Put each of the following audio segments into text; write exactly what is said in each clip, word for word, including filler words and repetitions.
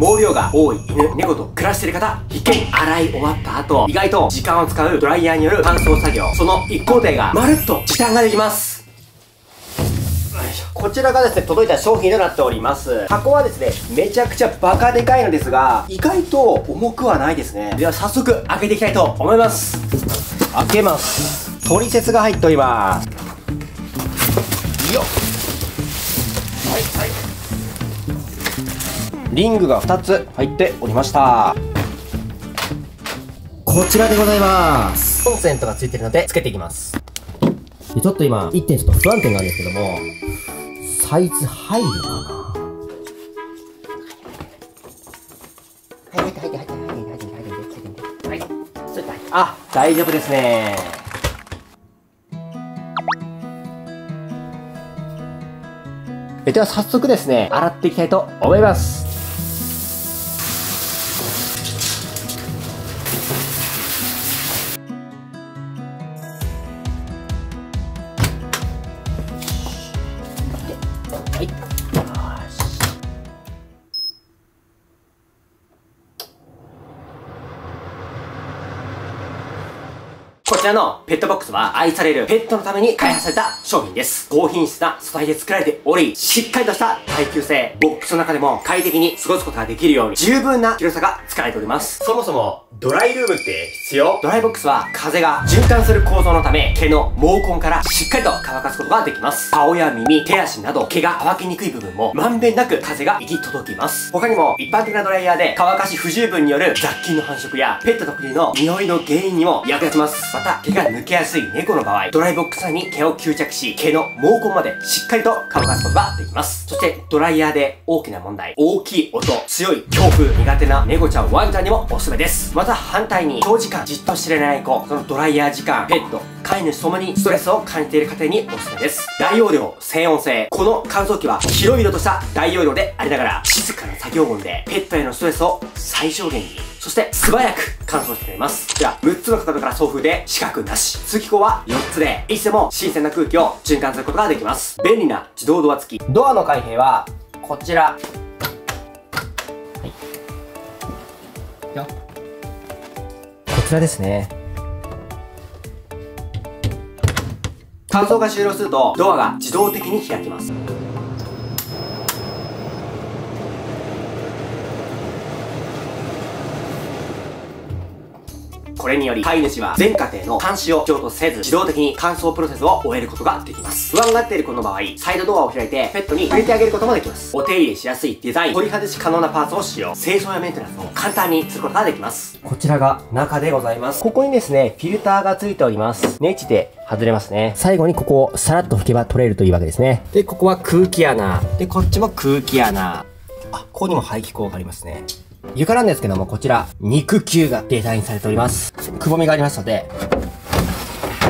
毛量が多い犬、猫と暮らしている方、必見。洗い終わった後、意外と時間を使うドライヤーによる乾燥作業、その一工程がまるっと時短ができます。こちらがですね、届いた商品となっております。箱はですね、めちゃくちゃバカでかいのですが、意外と重くはないですね。では早速開けていきたいと思います。開けます。トリセツが入っております。よっ。はいはい。リングがふたつ入っておりました。こちらでございます。コンセントがついてるので、つけていきます。でちょっと今、いってんちょっと不安定があるんですけども、サイズ入るのかな。はい、入って入って入って入って入って入って入って入って入って入って。あ、大丈夫ですね。では早速ですね、洗っていきたいと思います。こちらのペットボックスは愛されるペットのために開発された商品です。高品質な素材で作られており、しっかりとした耐久性、ボックスの中でも快適に過ごすことができるように十分な広さが使われております。そもそもドライルームって必要？ドライボックスは風が循環する構造のため、毛の毛根からしっかりと乾かすことができます。顔や耳、手足など毛が乾きにくい部分もまんべんなく風が行き届きます。他にも一般的なドライヤーで乾かし不十分による雑菌の繁殖やペット特有の匂いの原因にも役立ちます。また、毛が抜けやすい猫の場合、ドライボックス内に毛を吸着し、毛の毛根までしっかりと乾かすことができます。そして、ドライヤーで大きな問題、大きい音、強い強風、苦手な猫ちゃん、ワンちゃんにもおすすめです。また、反対に、長時間じっとしていられない子、そのドライヤー時間、ペット、飼い主ともにストレスを感じている家庭におすすめです。大容量、静音性。この乾燥機は、広々とした大容量でありながら、静かな作業音で、ペットへのストレスを最小限に。そして、素早く乾燥してくれます。こちら、むっつの角から送風で、死角なし。通気口はよっつで、いつでも新鮮な空気を循環することができます。便利な自動ドア付き。ドアの開閉は、こちら。はい。よ。こちらですね。乾燥が終了すると、ドアが自動的に開きます。これにより、飼い主は全家庭の監視を必要とせず、自動的に乾燥プロセスを終えることができます。不安がっている子の場合、サイドドアを開いて、ペットに触れてあげることもできます。お手入れしやすいデザイン、取り外し可能なパーツを使用、清掃やメンテナンスを簡単にすることができます。こちらが中でございます。ここにですね、フィルターが付いております。ネジで外れますね。最後にここをさらっと拭けば取れるというわけですね。で、ここは空気穴。で、こっちも空気穴。あ、ここにも排気口がありますね。床なんですけども、こちら、肉球がデザインされております。くぼみがありますので、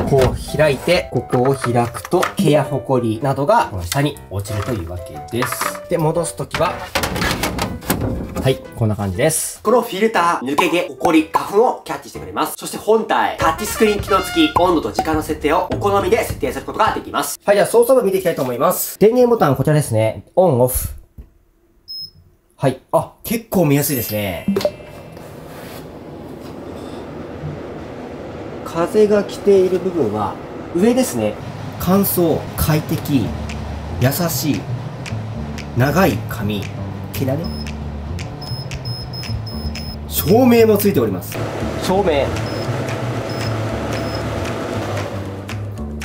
こう開いて、ここを開くと、毛やホコリなどがこの下に落ちるというわけです。で、戻すときは、はい、こんな感じです。このフィルター、抜け毛、ホコリ、花粉をキャッチしてくれます。そして本体、タッチスクリーン機能付き、温度と時間の設定をお好みで設定することができます。はい、じゃあ操作部見ていきたいと思います。電源ボタン、こちらですね。オン、オフ。はい。あ、結構見やすいですね。風が来ている部分は、上ですね。乾燥、快適、優しい、長い髪、毛だね。照明もついております。照明。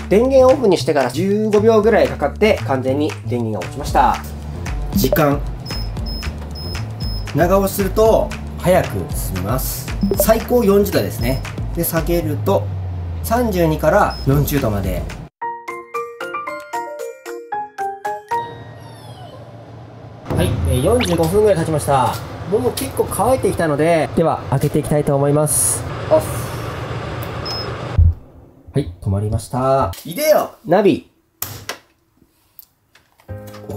電源オフにしてからじゅうごびょうぐらいかかって、完全に電源が落ちました。時間。長押しすると早く進みます。最高よんじゅうどですね。で下げるとさんじゅうにからよんじゅうどまで。はい、えー、よんじゅうごふんぐらい経ちました。もう結構乾いてきたので、では開けていきたいと思います。オフ。はい、止まりました。いでよナビ。おお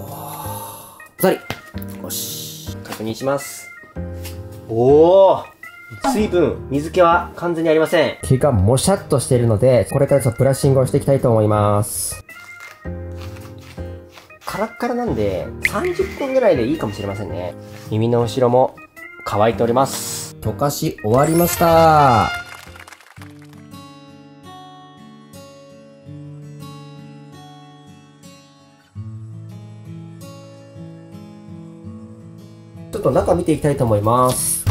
ふたり。よし、確認します。おお、水分、水気は完全にありません。毛がもしゃっとしているので、これからちょっとブラッシングをしていきたいと思います。カラッカラなんで、さんじゅっぷんぐらいでいいかもしれませんね。耳の後ろも乾いております。溶かし終わりました。ちょっと中見ていきたいと思います。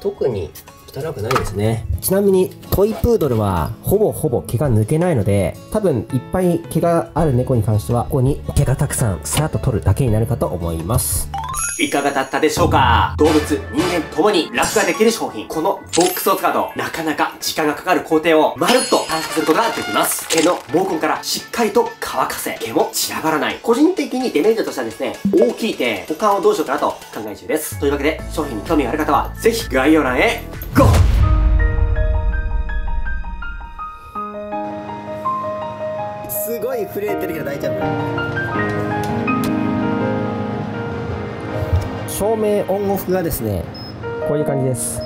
特に汚くないですね。ちなみにトイプードルはほぼほぼ毛が抜けないので、多分いっぱい毛がある猫に関してはここに毛がたくさんさらっと取るだけになるかと思います。いかがだったでしょうか。動物、人間ともに楽ができる商品。このボックスを使うと、なかなか時間がかかる工程をまるっと短縮することができます。毛の毛根からしっかりと乾かせ、毛も散らばらない。個人的にデメリットとしてはですね、大きい手、保管をどうしようかなと考え中です。というわけで、商品に興味がある方は、ぜひ概要欄へゴー。すごい震えてるけど大丈夫。照明オンオフがですね、こういう感じです。